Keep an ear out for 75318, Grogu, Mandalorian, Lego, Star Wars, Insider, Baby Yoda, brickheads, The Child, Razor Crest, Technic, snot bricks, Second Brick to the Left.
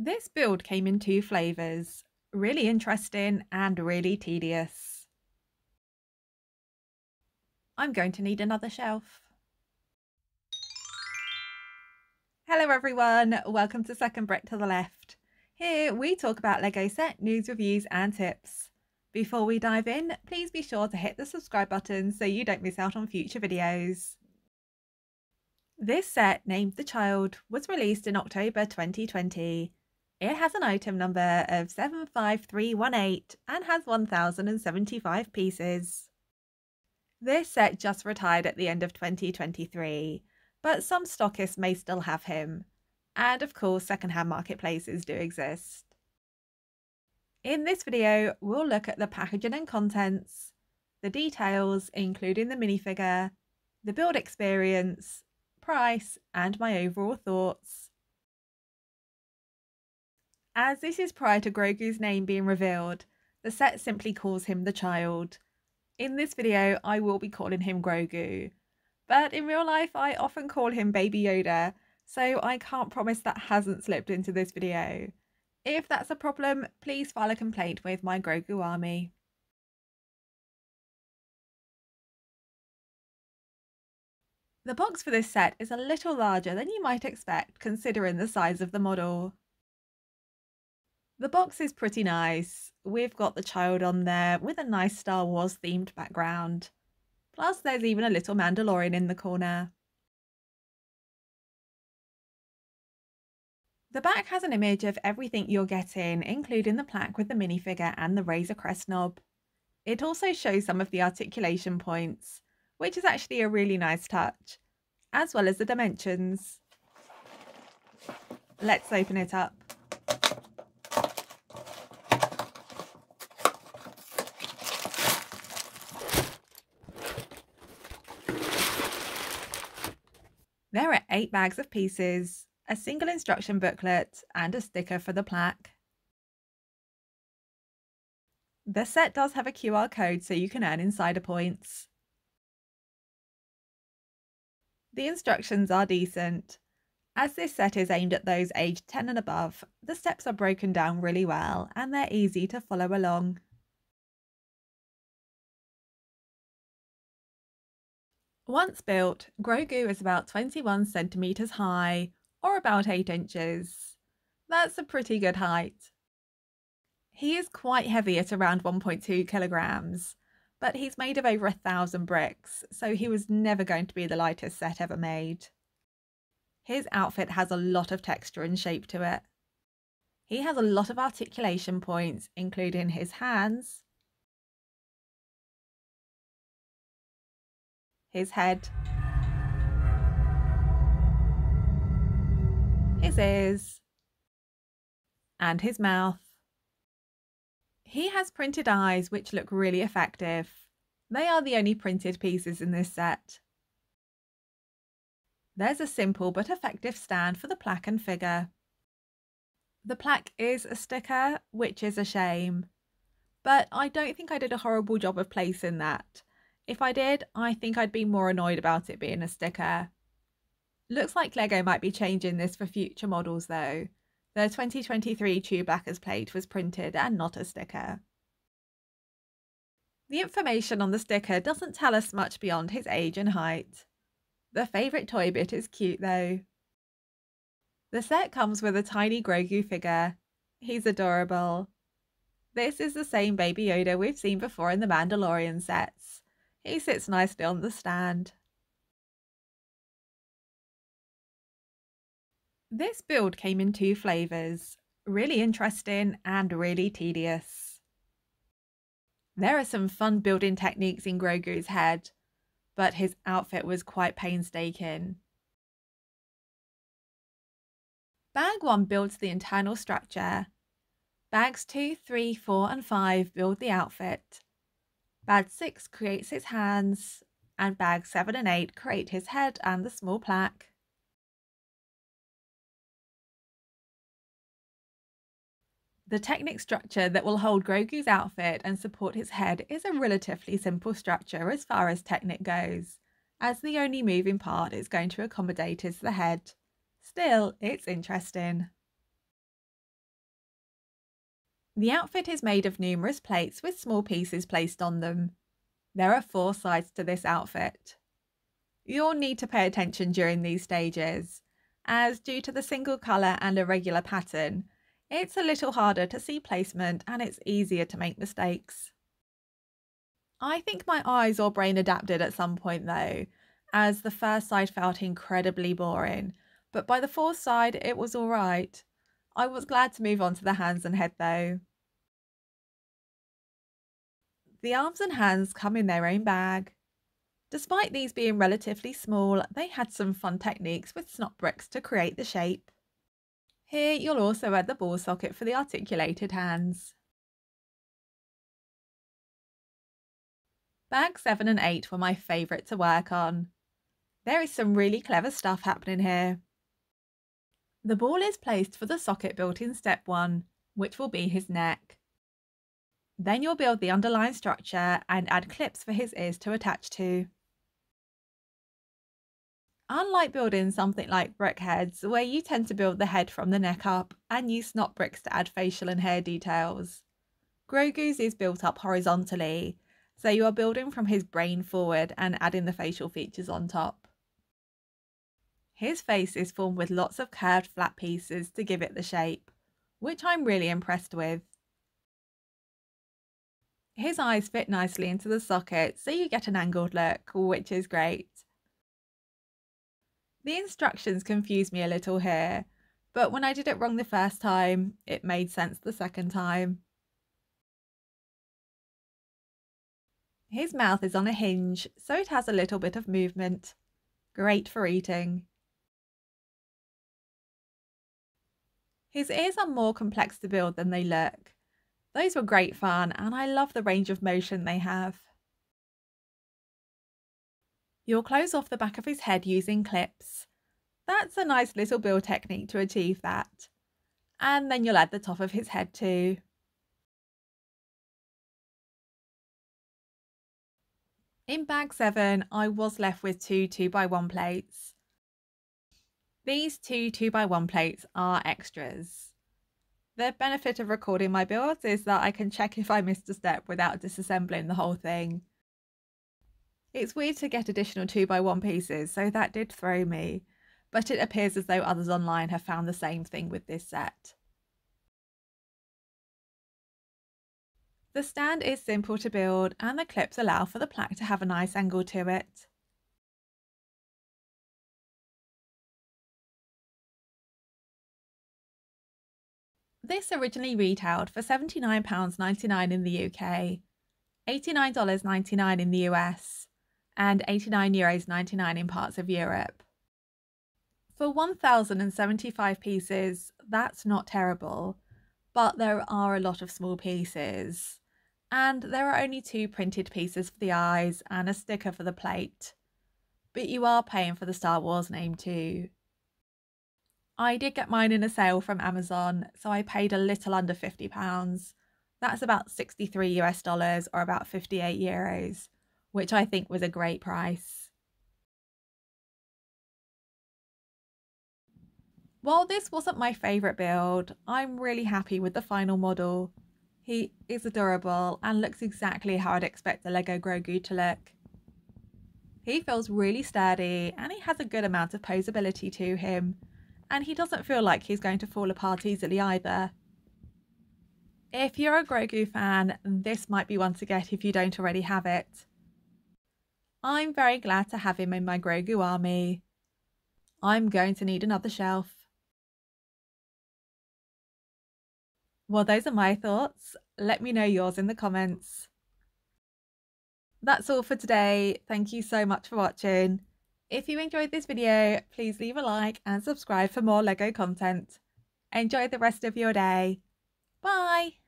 This build came in two flavors, really interesting and really tedious. I'm going to need another shelf. Hello everyone, welcome to Second Brick to the Left. Here we talk about Lego set news, reviews and tips. Before we dive in, please be sure to hit the subscribe button so you don't miss out on future videos. This set, named The Child, was released in October 2020. It has an item number of 75318 and has 1,075 pieces. This set just retired at the end of 2023, but some stockists may still have him. And of course, secondhand marketplaces do exist. In this video, we'll look at the packaging and contents, the details including the minifigure, the build experience, price and my overall thoughts. As this is prior to Grogu's name being revealed, the set simply calls him the Child. In this video I will be calling him Grogu, but in real life I often call him Baby Yoda, so I can't promise that hasn't slipped into this video. If that's a problem, please file a complaint with my Grogu army. The box for this set is a little larger than you might expect considering the size of the model. The box is pretty nice. We've got the Child on there with a nice Star Wars themed background. Plus there's even a little Mandalorian in the corner. The back has an image of everything you're getting, including the plaque with the minifigure and the Razor Crest knob. It also shows some of the articulation points, which is actually a really nice touch, as well as the dimensions. Let's open it up. There are 8 bags of pieces, a single instruction booklet, and a sticker for the plaque. The set does have a QR code so you can earn Insider points. The instructions are decent. As this set is aimed at those aged 10 and above, the steps are broken down really well and they're easy to follow along. Once built, Grogu is about 21 centimetres high, or about 8 inches. That's a pretty good height. He is quite heavy at around 1.2 kilograms. But he's made of over 1,000 bricks, so he was never going to be the lightest set ever made. His outfit has a lot of texture and shape to it. He has a lot of articulation points, including his hands, his head, his ears, and his mouth. He has printed eyes which look really effective. They are the only printed pieces in this set. There's a simple but effective stand for the plaque and figure. The plaque is a sticker, which is a shame. But I don't think I did a horrible job of placing that. If I did, I think I'd be more annoyed about it being a sticker. Looks like Lego might be changing this for future models though. The 2023 Chewbacca's plate was printed and not a sticker. The information on the sticker doesn't tell us much beyond his age and height. The favourite toy bit is cute though. The set comes with a tiny Grogu figure. He's adorable. This is the same Baby Yoda we've seen before in the Mandalorian sets. He sits nicely on the stand. This build came in two flavours, really interesting and really tedious. There are some fun building techniques in Grogu's head, but his outfit was quite painstaking. Bag 1 builds the internal structure. Bags 2, 3, 4 and 5 build the outfit. Bag 6 creates his hands, and bags 7 and 8 create his head and the small plaque. The Technic structure that will hold Grogu's outfit and support his head is a relatively simple structure as far as Technic goes, as the only moving part it's going to accommodate is the head. Still, it's interesting. The outfit is made of numerous plates with small pieces placed on them. There are 4 sides to this outfit. You'll need to pay attention during these stages, as due to the single colour and irregular pattern, it's a little harder to see placement and it's easier to make mistakes. I think my eyes or brain adapted at some point though, as the first side felt incredibly boring, but by the 4th side it was alright. I was glad to move on to the hands and head though. The arms and hands come in their own bag. Despite these being relatively small, they had some fun techniques with snot bricks to create the shape. Here you'll also add the ball socket for the articulated hands. Bags 7 and 8 were my favourite to work on. There is some really clever stuff happening here. The ball is placed for the socket built in step 1, which will be his neck. Then you'll build the underlying structure and add clips for his ears to attach to. Unlike building something like brickheads, where you tend to build the head from the neck up and use snot bricks to add facial and hair details, Grogu's is built up horizontally, so you are building from his brain forward and adding the facial features on top. His face is formed with lots of curved flat pieces to give it the shape, which I'm really impressed with. His eyes fit nicely into the socket, so you get an angled look, which is great. The instructions confused me a little here, but when I did it wrong the first time, it made sense the second time. His mouth is on a hinge, so it has a little bit of movement. Great for eating. His ears are more complex to build than they look. Those were great fun, and I love the range of motion they have. You'll close off the back of his head using clips. That's a nice little build technique to achieve that. And then you'll add the top of his head too. In bag 7, I was left with 2 2x1 plates. These 2 2x1 plates are extras. The benefit of recording my builds is that I can check if I missed a step without disassembling the whole thing. It's weird to get additional 2x1 pieces, so that did throw me, but it appears as though others online have found the same thing with this set. The stand is simple to build, and the clips allow for the plaque to have a nice angle to it. This originally retailed for £79.99 in the UK, $89.99 in the US, and €89.99 in parts of Europe. For 1,075 pieces, that's not terrible, but there are a lot of small pieces, and there are only 2 printed pieces for the eyes and a sticker for the plate, but you are paying for the Star Wars name too. I did get mine in a sale from Amazon, so I paid a little under £50. That's about $63 or about €58, which I think was a great price. While this wasn't my favourite build, I'm really happy with the final model. He is adorable and looks exactly how I'd expect the Lego Grogu to look. He feels really sturdy and he has a good amount of posability to him, and he doesn't feel like he's going to fall apart easily either. If you're a Grogu fan, this might be one to get if you don't already have it. I'm very glad to have him in my Grogu army. I'm going to need another shelf. Well, those are my thoughts. Let me know yours in the comments. That's all for today. Thank you so much for watching. If you enjoyed this video, please leave a like and subscribe for more Lego content. Enjoy the rest of your day. Bye!